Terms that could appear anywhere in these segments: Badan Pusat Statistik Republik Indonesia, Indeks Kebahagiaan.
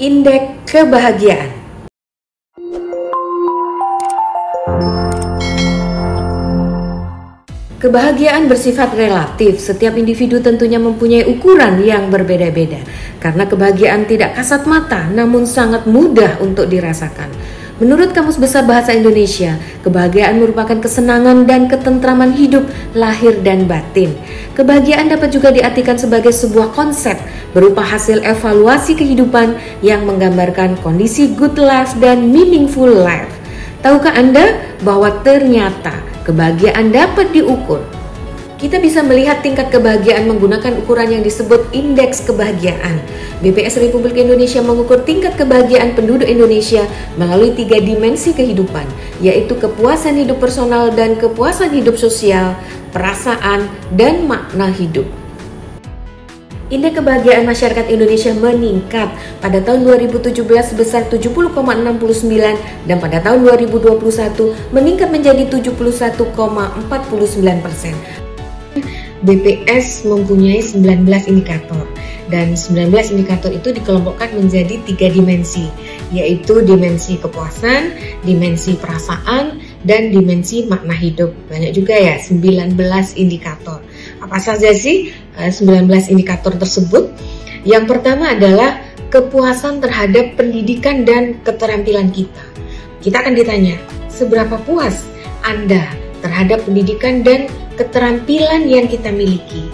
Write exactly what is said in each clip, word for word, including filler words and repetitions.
Indeks Kebahagiaan. Kebahagiaan bersifat relatif, setiap individu tentunya mempunyai ukuran yang berbeda-beda. Karena kebahagiaan tidak kasat mata, namun sangat mudah untuk dirasakan. Menurut Kamus Besar Bahasa Indonesia, kebahagiaan merupakan kesenangan dan ketentraman hidup, lahir dan batin. Kebahagiaan dapat juga diartikan sebagai sebuah konsep berupa hasil evaluasi kehidupan yang menggambarkan kondisi good life dan meaningful life. Tahukah Anda bahwa ternyata kebahagiaan dapat diukur? Kita bisa melihat tingkat kebahagiaan menggunakan ukuran yang disebut Indeks Kebahagiaan. B P S Republik Indonesia mengukur tingkat kebahagiaan penduduk Indonesia melalui tiga dimensi kehidupan, yaitu kepuasan hidup personal dan kepuasan hidup sosial, perasaan, dan makna hidup. Indeks kebahagiaan masyarakat Indonesia meningkat pada tahun dua ribu tujuh belas sebesar tujuh puluh koma enam sembilan dan pada tahun dua ribu dua puluh satu meningkat menjadi tujuh puluh satu koma empat sembilan persen. B P S mempunyai sembilan belas indikator dan sembilan belas indikator itu dikelompokkan menjadi tiga dimensi, yaitu dimensi kepuasan, dimensi perasaan, dan dimensi makna hidup. Banyak juga ya, sembilan belas indikator. Apa saja sih sembilan belas indikator tersebut? Yang pertama adalah kepuasan terhadap pendidikan dan keterampilan kita. Kita akan ditanya, seberapa puas Anda terhadap pendidikan dan keterampilan yang kita miliki?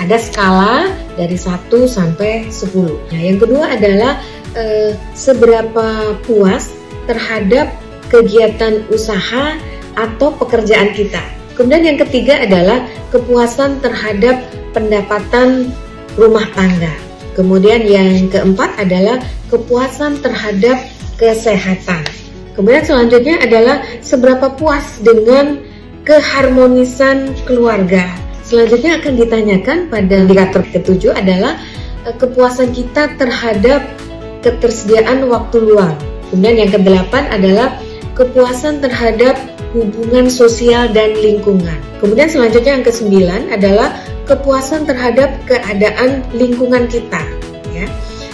Ada skala dari satu sampai sepuluh. Nah, yang kedua adalah eh, seberapa puas terhadap kegiatan usaha atau pekerjaan kita. Kemudian yang ketiga adalah kepuasan terhadap pendapatan rumah tangga. Kemudian yang keempat adalah kepuasan terhadap kesehatan. Kemudian selanjutnya adalah seberapa puas dengan keharmonisan keluarga. Selanjutnya akan ditanyakan pada indikator ketujuh adalah kepuasan kita terhadap ketersediaan waktu luang. Kemudian yang kedelapan adalah kepuasan terhadap hubungan sosial dan lingkungan. Kemudian selanjutnya yang kesembilan adalah kepuasan terhadap keadaan lingkungan kita, ya.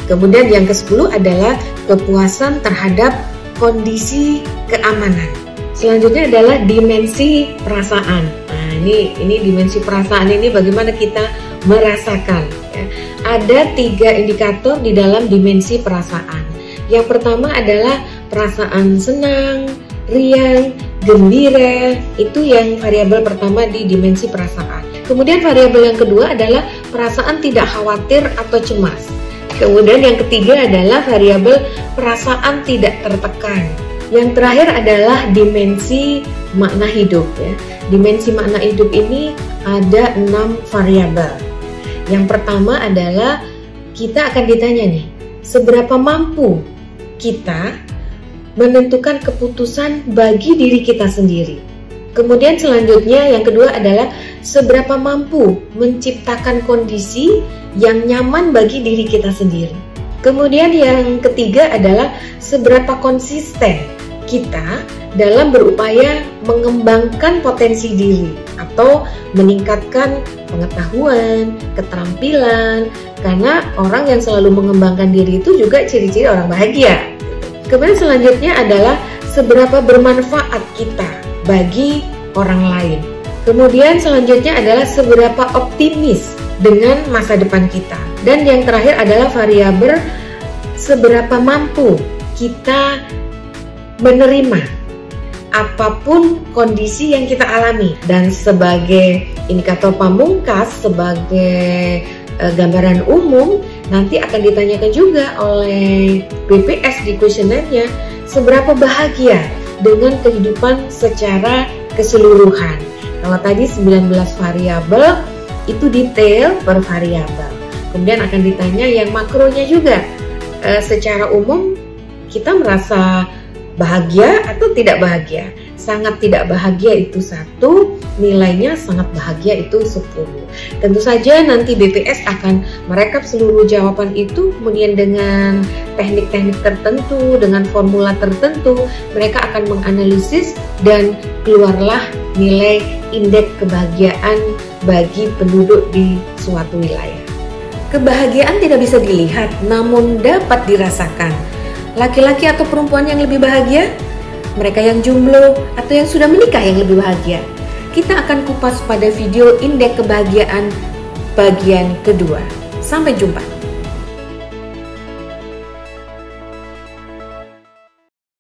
Kemudian yang kesepuluh adalah kepuasan terhadap kondisi keamanan. Selanjutnya adalah dimensi perasaan. Nah, ini ini dimensi perasaan ini bagaimana kita merasakan, ya. Ada tiga indikator di dalam dimensi perasaan. Yang pertama adalah perasaan senang, riang, gembira, itu yang variabel pertama di dimensi perasaan. Kemudian variabel yang kedua adalah perasaan tidak khawatir atau cemas. Kemudian yang ketiga adalah variabel perasaan tidak tertekan. Yang terakhir adalah dimensi makna hidup, ya. Dimensi makna hidup ini ada enam variabel. Yang pertama adalah kita akan ditanya nih, seberapa mampu kita menentukan keputusan bagi diri kita sendiri. Kemudian selanjutnya yang kedua adalah seberapa mampu menciptakan kondisi yang nyaman bagi diri kita sendiri. Kemudian yang ketiga adalah seberapa konsisten kita dalam berupaya mengembangkan potensi diri atau meningkatkan pengetahuan, keterampilan, karena orang yang selalu mengembangkan diri itu juga ciri-ciri orang bahagia. Kemudian selanjutnya adalah seberapa bermanfaat kita bagi orang lain. Kemudian selanjutnya adalah seberapa optimis dengan masa depan kita. Dan yang terakhir adalah variabel seberapa mampu kita menerima apapun kondisi yang kita alami. Dan sebagai indikator pamungkas, sebagai e, gambaran umum, nanti akan ditanyakan juga oleh B P S di kuesionernya seberapa bahagia dengan kehidupan secara keseluruhan. Kalau tadi sembilan belas variabel itu detail per variabel. Kemudian akan ditanya yang makronya juga, e, secara umum kita merasa bahagia atau tidak bahagia. Sangat tidak bahagia itu satu, nilainya sangat bahagia itu sepuluh. Tentu saja nanti B P S akan merekap seluruh jawaban itu, kemudian dengan teknik-teknik tertentu, dengan formula tertentu, mereka akan menganalisis dan keluarlah nilai indeks kebahagiaan bagi penduduk di suatu wilayah. Kebahagiaan tidak bisa dilihat, namun dapat dirasakan. Laki-laki atau perempuan yang lebih bahagia? Mereka yang jomblo atau yang sudah menikah yang lebih bahagia? Kita akan kupas pada video Indeks Kebahagiaan bagian kedua. Sampai jumpa.